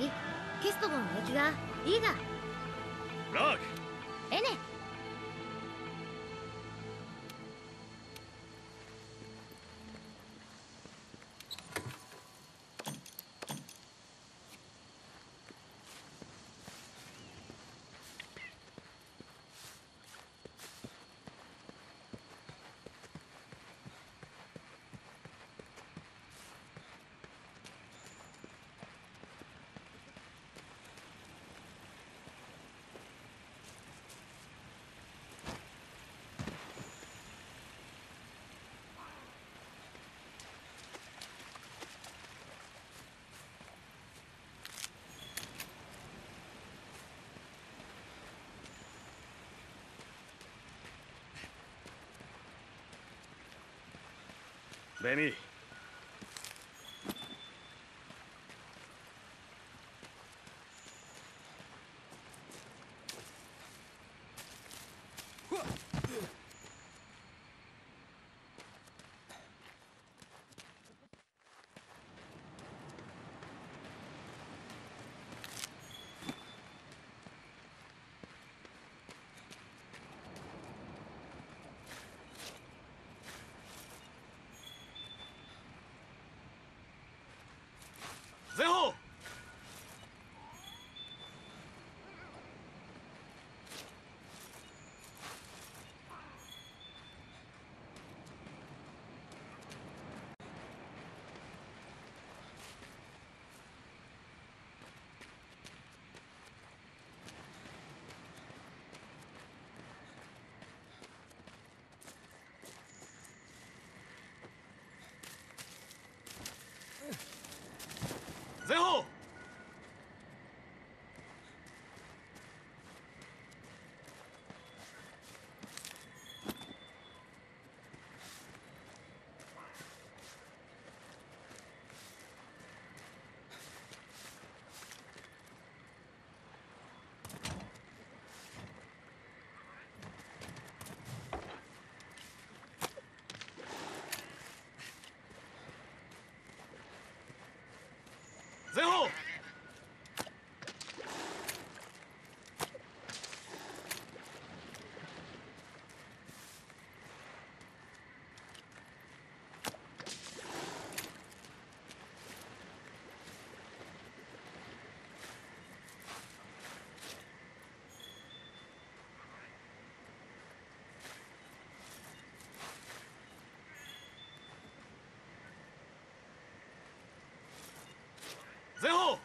しキストゴン駅がいいがラークえねベニー前方前方前方前方最后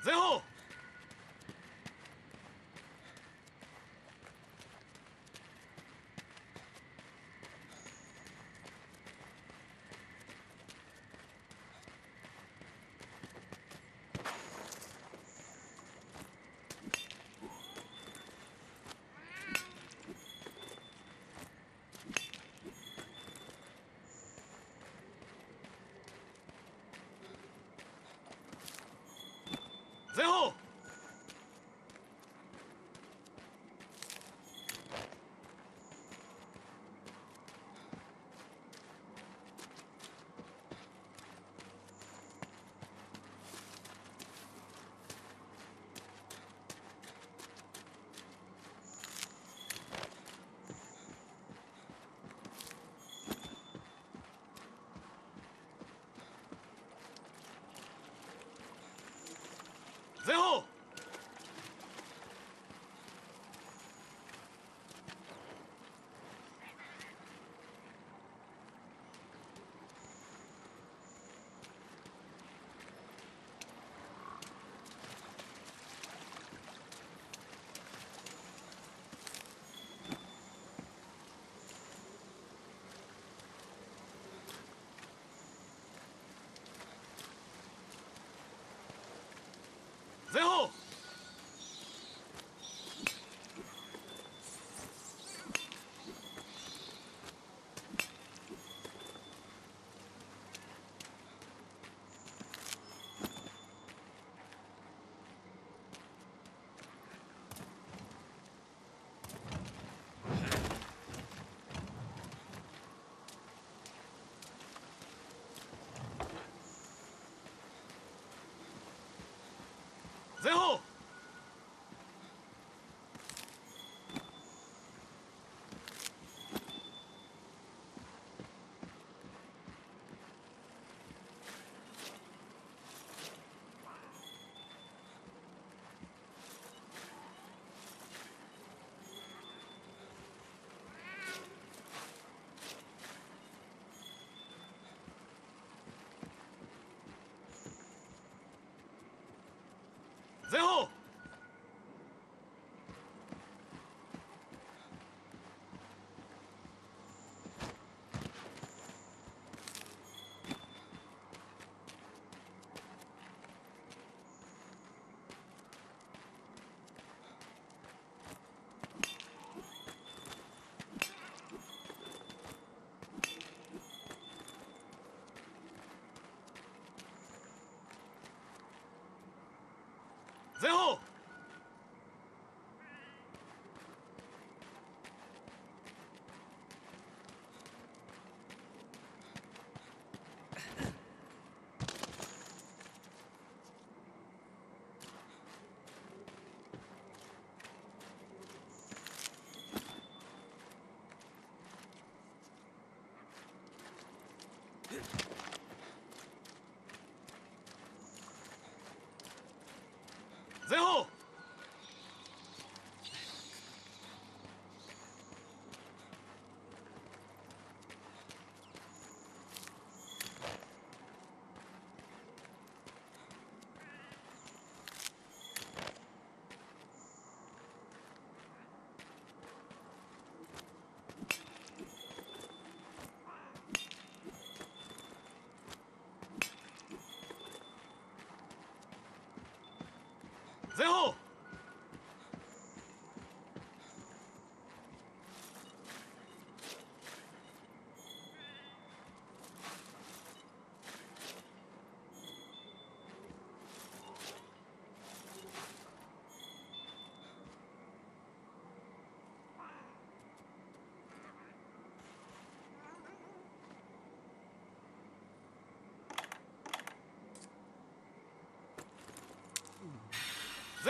前方。前方。前方。前方。前方。前方。前方。前方。前方。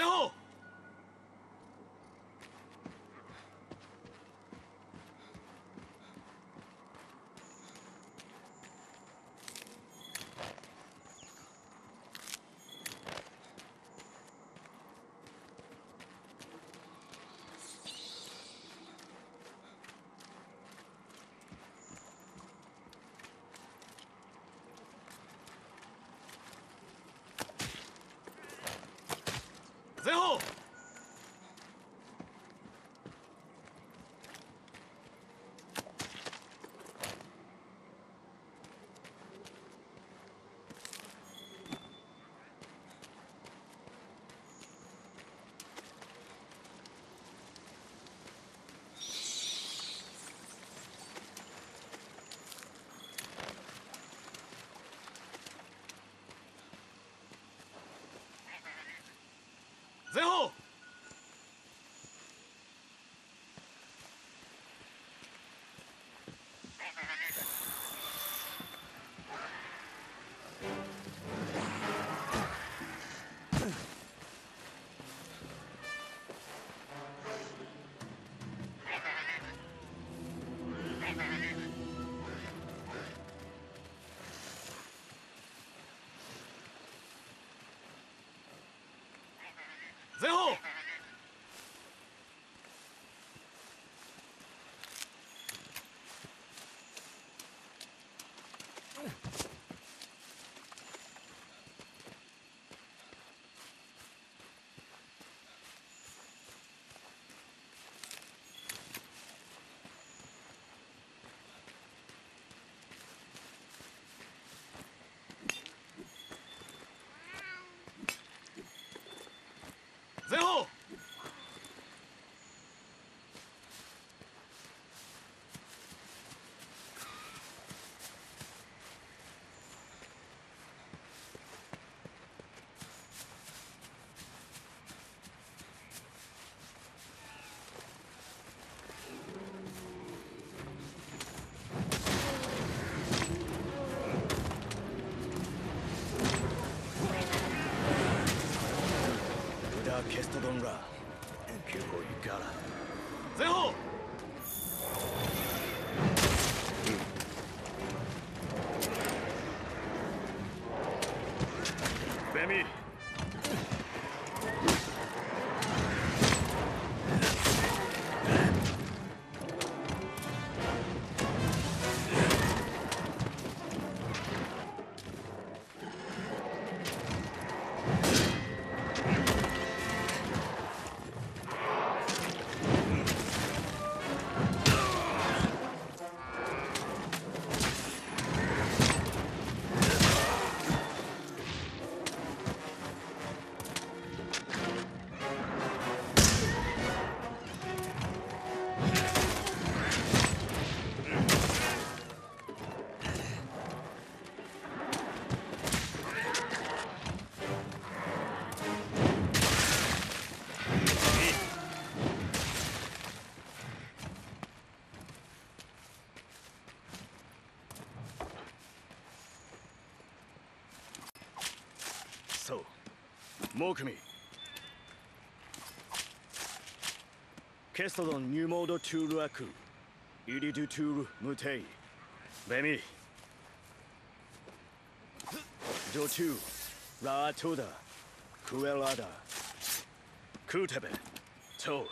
最后。身后。 随后。 随后。 随后。 消しとどんら結構いいから前方 もう組ケストドンニュモードトゥルアクイリドゥトゥルムテイベミジョチュラアトダクエラダクテベトウ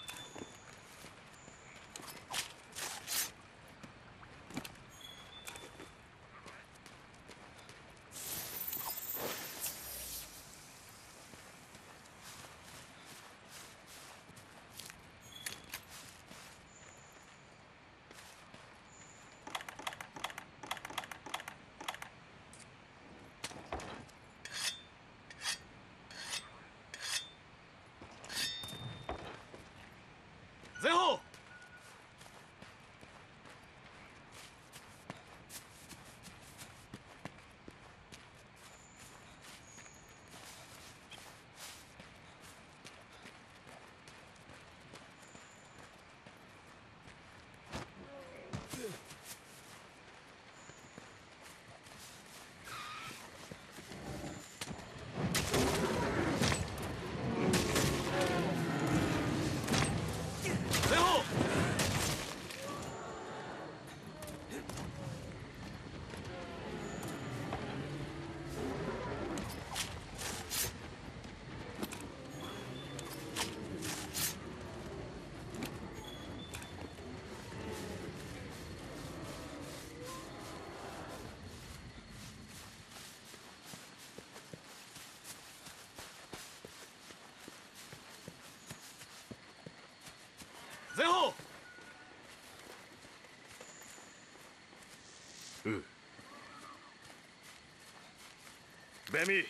前方。ベミ、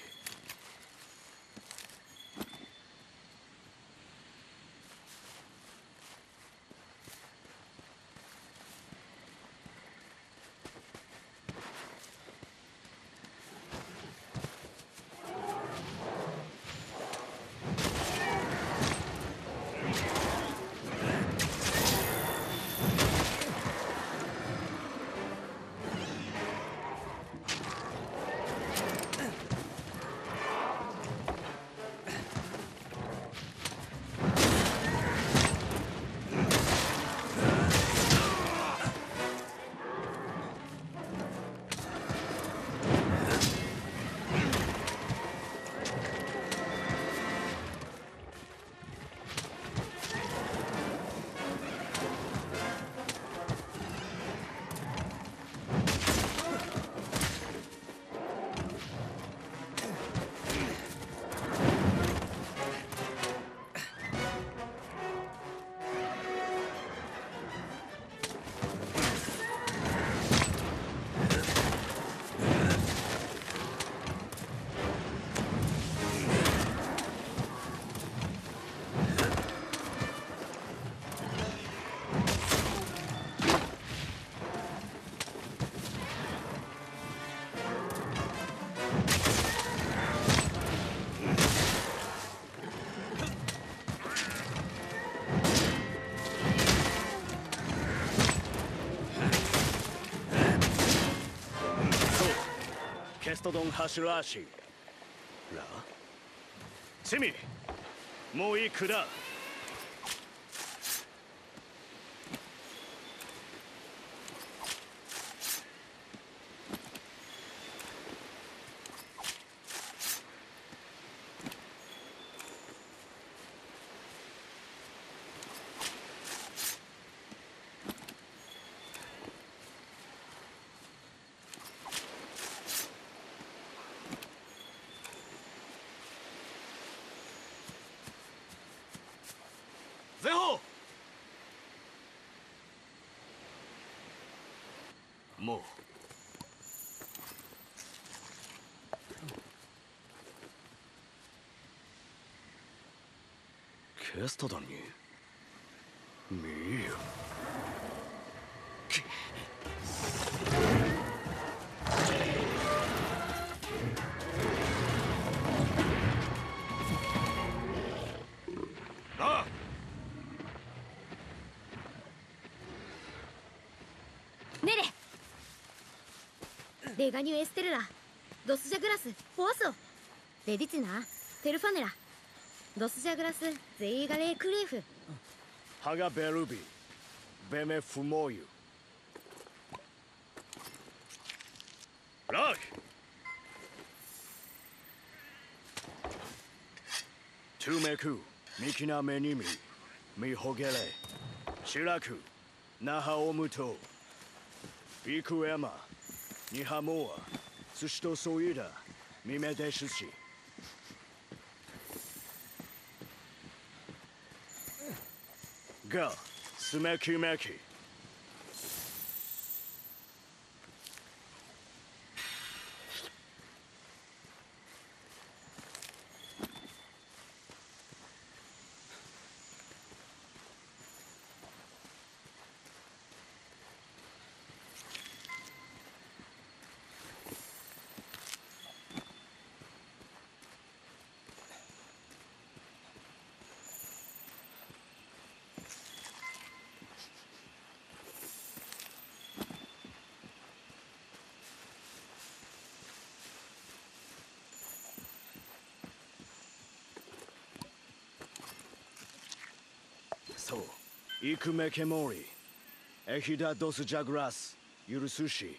캐스터돈 하슈라시 라 치미 모이 크다. 뭐 캐스터다니 미유レガニュエステルラ、ドスジャグラス、フォーソ、デディツナ、テルファネラ、ドスジャグラス、ゼイガレークリーフ、ハガベルビ、ベメフモユ、ライ、トゥメク、ミキナメニミ、ミホゲレ、シラク、ナハオムト、ビクエマ。ニハモア、寿司とソイラ、ミメデシュシ。が、スメキメキ。イクメケモリ、エヒダドスジャグラス、ユルスシ。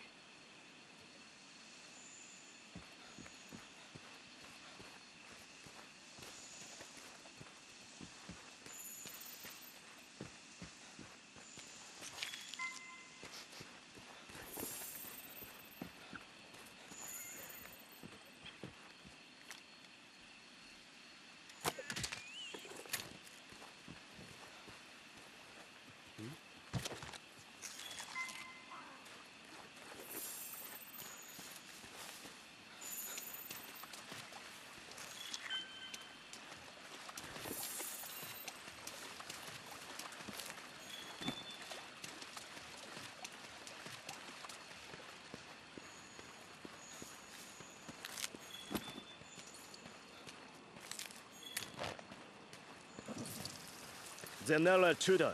Zenella Tudor,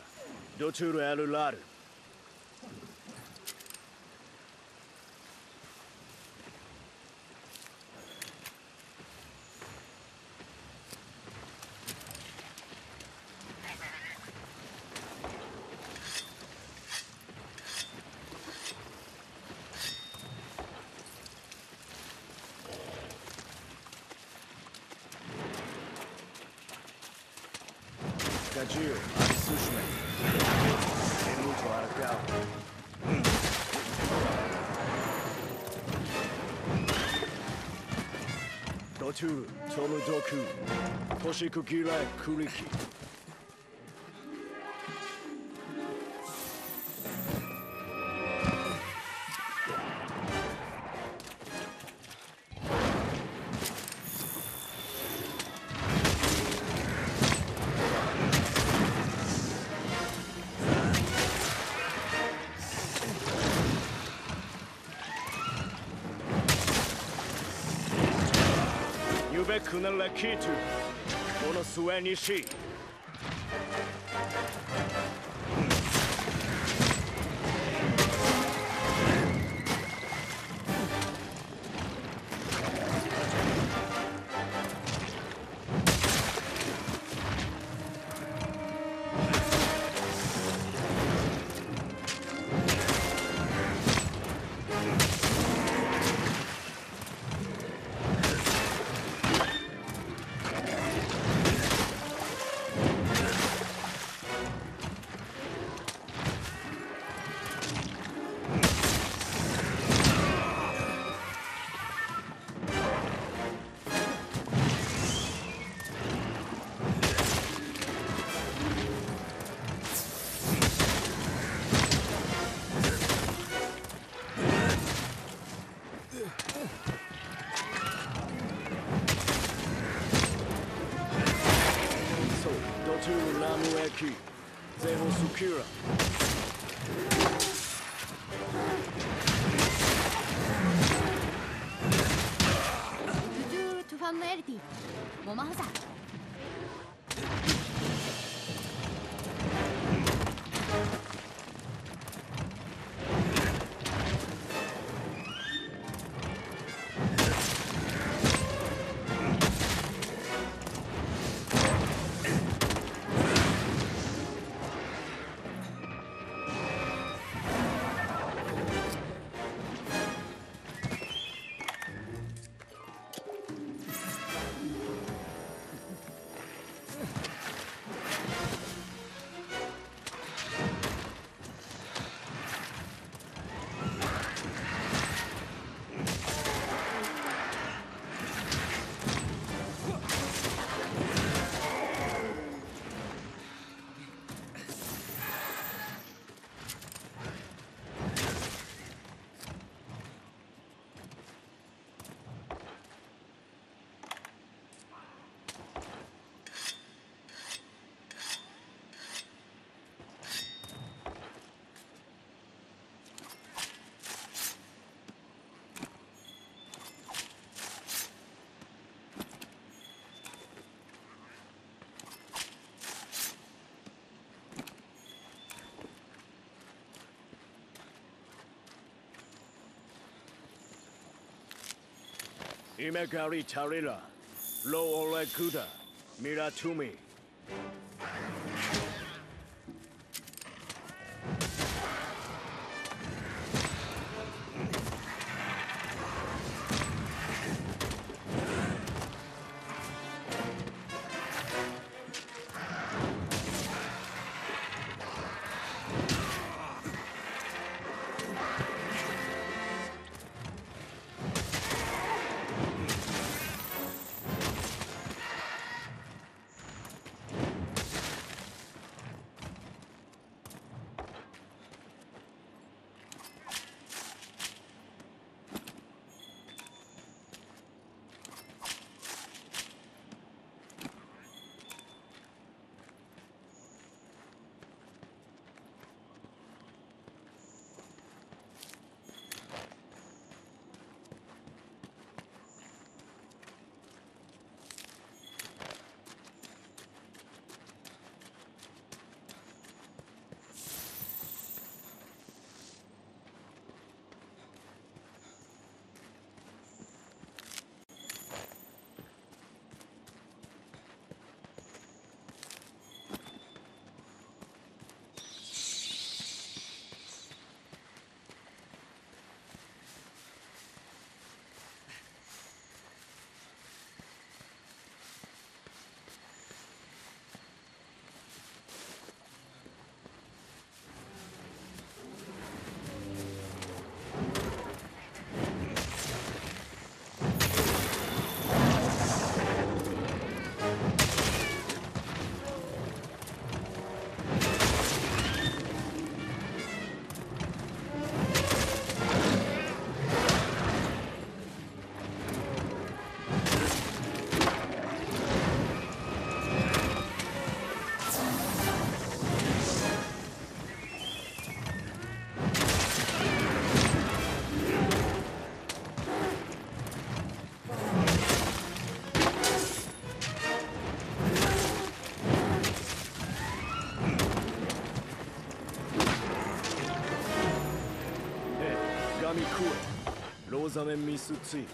Dotur Alularu. Gajil, Atsushima, Emuto Arakawa. Doturu, Tomodoku, Toshikukirai Kuriki. Kunalakitu, Onosuanishi. Zero Sukura. Due to familiarity, Momahasa. Imegari Tarila, Lo Orekuda, Miratumi. 로자멘 미스 츠이.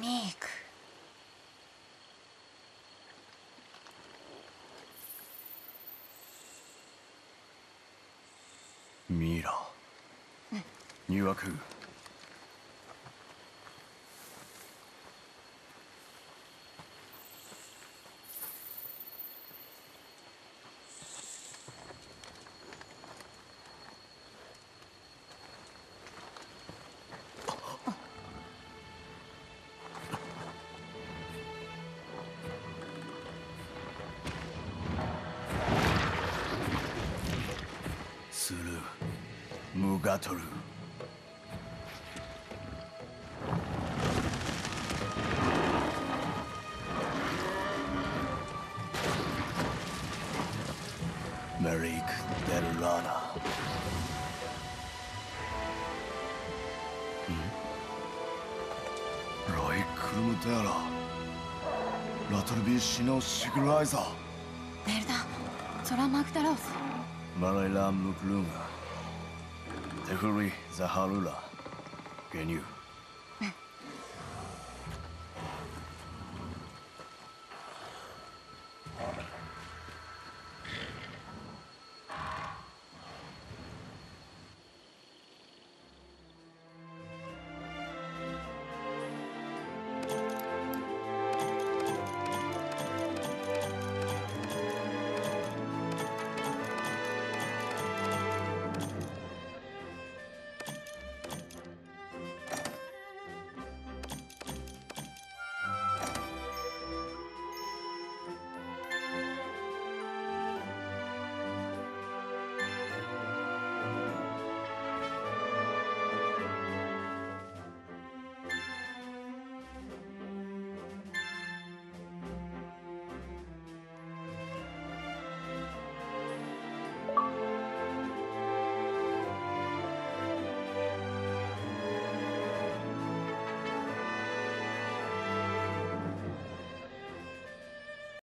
メイク。ミイラ。誘惑。ムガトル。メリック・デル・ラナ。ロイ・クルムデラ。ラトルビー・シノ・シグライザー。デルダ・トラ・マグダラオス。マライラ・ムクルム。 Tehuri Zaharula, can you?